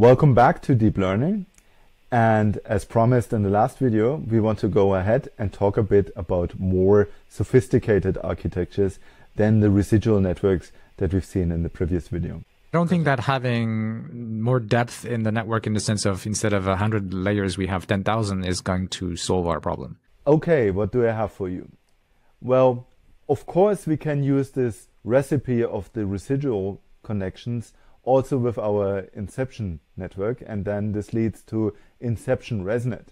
Welcome back to Deep Learning, and as promised in the last video, we want to go ahead and talk a bit about more sophisticated architectures than the residual networks that we've seen in the previous video. I don't think that having more depth in the network, in the sense of instead of 100 layers, we have 10,000, is going to solve our problem. Okay, what do I have for you? Well, of course, we can use this recipe of the residual connections also with our Inception network, and then this leads to Inception ResNet.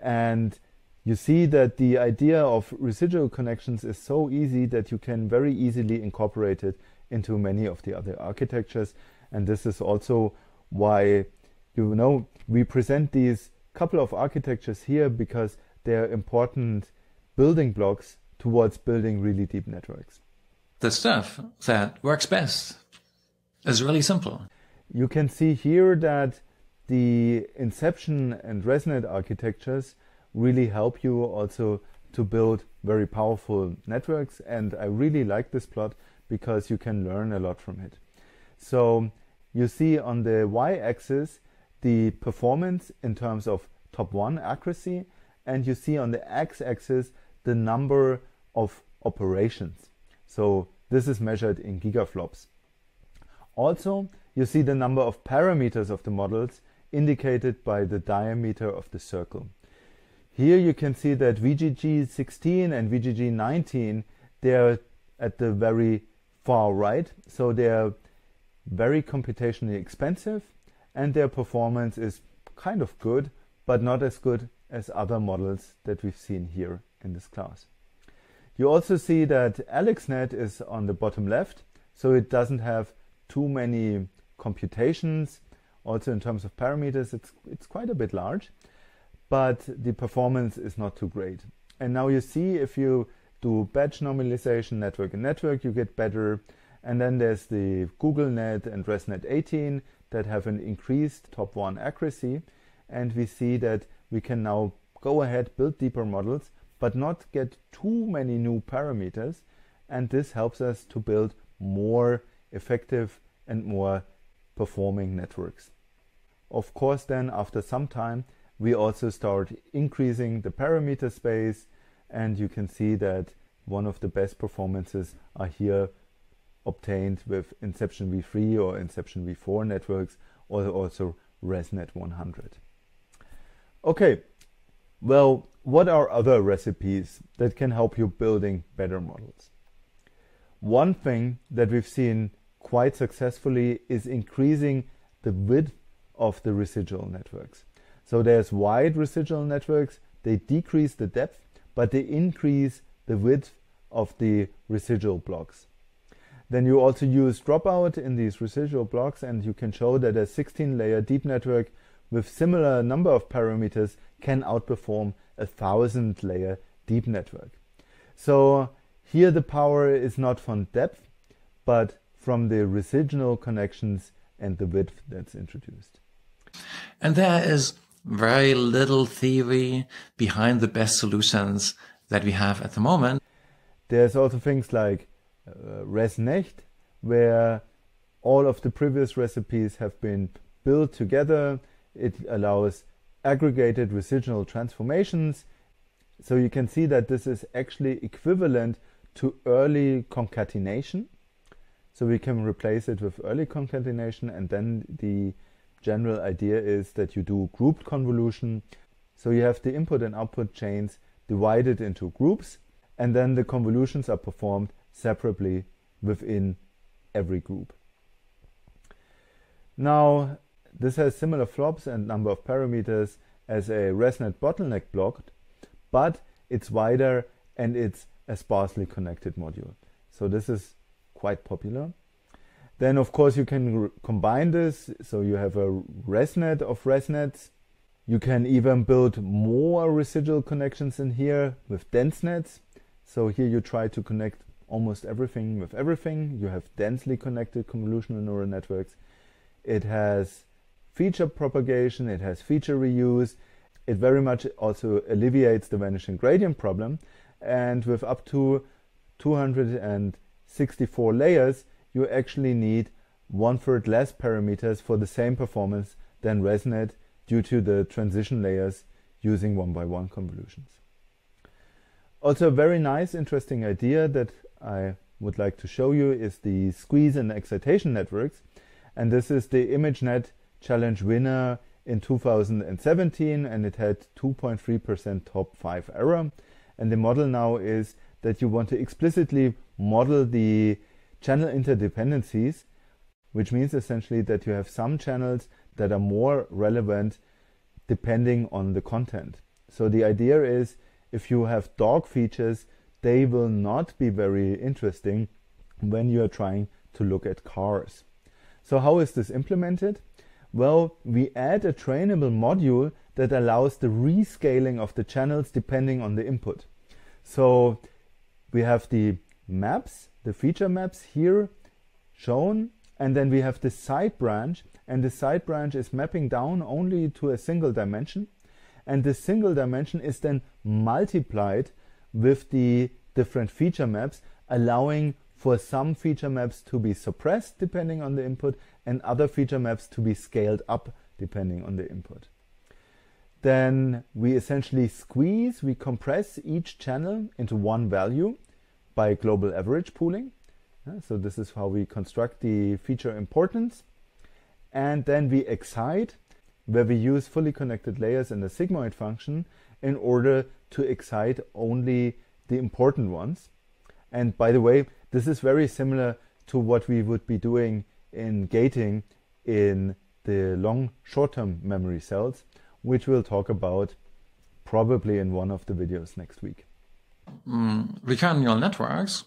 And you see that the idea of residual connections is so easy that you can very easily incorporate it into many of the other architectures. And this is also why, you know, we present these couple of architectures here, because they're important building blocks towards building really deep networks. The stuff that works best is really simple. You can see here that the Inception and ResNet architectures really help you also to build very powerful networks. And I really like this plot, because you can learn a lot from it. So you see on the y-axis the performance in terms of top 1 accuracy, and you see on the x-axis the number of operations. So this is measured in gigaflops. Also, you see the number of parameters of the models indicated by the diameter of the circle. Here you can see that VGG16 and VGG19, they are at the very far right, so they're very computationally expensive and their performance is kind of good, but not as good as other models that we've seen here in this class. You also see that AlexNet is on the bottom left, so it doesn't have too many computations. Also in terms of parameters, it's quite a bit large, but the performance is not too great. And now you see if you do batch normalization, network and network, you get better. And then there's the Google Net and ResNet 18 that have an increased top 1 accuracy. And we see that we can now go ahead, build deeper models, but not get too many new parameters. And this helps us to build more effective and more performing networks. Of course, then after some time, we also start increasing the parameter space, and you can see that one of the best performances are here obtained with Inception v3 or Inception v4 networks, or also ResNet 100. Okay, well, what are other recipes that can help you building better models? One thing that we've seen quite successfully is increasing the width of the residual networks. So there's wide residual networks, they decrease the depth, but they increase the width of the residual blocks. Then you also use dropout in these residual blocks, and you can show that a 16-layer deep network with similar number of parameters can outperform a 1,000-layer deep network. So here the power is not from depth, but from the residual connections and the width that's introduced. And there is very little theory behind the best solutions that we have at the moment. There's also things like ResNeXt, where all of the previous recipes have been built together. It allows aggregated residual transformations. So you can see that this is actually equivalent to early concatenation. So we can replace it with early concatenation, and then the general idea is that you do grouped convolution. So you have the input and output chains divided into groups, and then the convolutions are performed separately within every group. Now, this has similar flops and number of parameters as a ResNet bottleneck block, but it's wider and it's a sparsely connected module. So this is quite popular. Then, of course, you can combine this, so you have a ResNet of ResNets. You can even build more residual connections in here with DenseNets. So here you try to connect almost everything with everything. You have densely connected convolutional neural networks. It has feature propagation, it has feature reuse. It very much also alleviates the vanishing gradient problem. And with up to 264 layers, you actually need 1/3 less parameters for the same performance than ResNet due to the transition layers using one-by-one convolutions. Also, a very nice, interesting idea that I would like to show you is the squeeze and excitation networks. And this is the ImageNet challenge winner in 2017, and it had 2.3% top 5 error. And the model now is that you want to explicitly model the channel interdependencies, which means essentially that you have some channels that are more relevant depending on the content. So the idea is, if you have dog features, they will not be very interesting when you are trying to look at cars. So how is this implemented? Well, we add a trainable module that allows the rescaling of the channels depending on the input. So we have the maps, the feature maps here shown, and then we have the side branch, and the side branch is mapping down only to a single dimension. And the single dimension is then multiplied with the different feature maps, allowing for some feature maps to be suppressed depending on the input and other feature maps to be scaled up depending on the input. Then we essentially squeeze, we compress each channel into one value by global average pooling. So this is how we construct the feature importance. And then we excite, where we use fully connected layers and the sigmoid function in order to excite only the important ones. And by the way, this is very similar to what we would be doing in gating in the long short-term memory cells, which we'll talk about probably in one of the videos next week. Regarding your networks,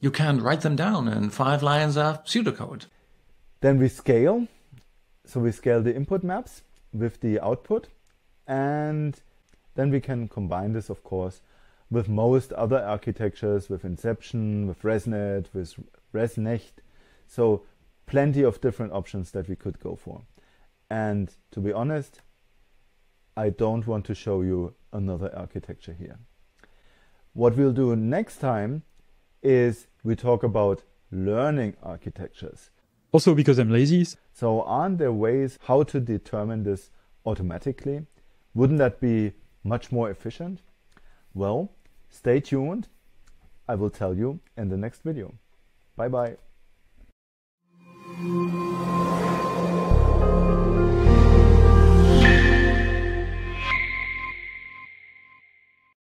you can write them down in 5 lines of pseudocode. Then we scale. So we scale the input maps with the output, and then we can combine this, of course, with most other architectures, with Inception, with ResNet, with ResNeXt. So plenty of different options that we could go for. And to be honest, I don't want to show you another architecture here. What we'll do next time is we talk about learning architectures. Also because I'm lazy. So aren't there ways how to determine this automatically? Wouldn't that be much more efficient? Well, stay tuned. I will tell you in the next video. Bye bye.